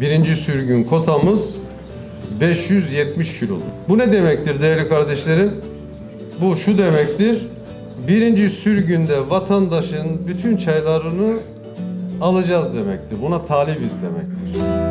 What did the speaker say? Birinci sürgün kotamız 570 kilodur. Bu ne demektir değerli kardeşlerim? Bu şu demektir. Birinci sürgünde vatandaşın bütün çaylarını alacağız demektir. Buna talibiz demektir.